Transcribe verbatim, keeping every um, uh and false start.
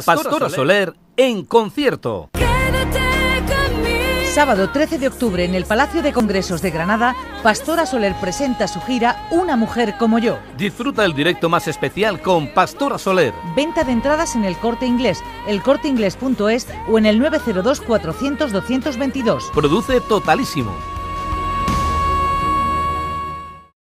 Pastora Soler en concierto. Sábado trece de octubre en el Palacio de Congresos de Granada, Pastora Soler presenta su gira Una Mujer Como Yo. Disfruta el directo más especial con Pastora Soler. Venta de entradas en El Corte Inglés, el corte inglés punto es o en el nueve cero dos cuatrocientos doscientos veintidós. Produce Totalísimo.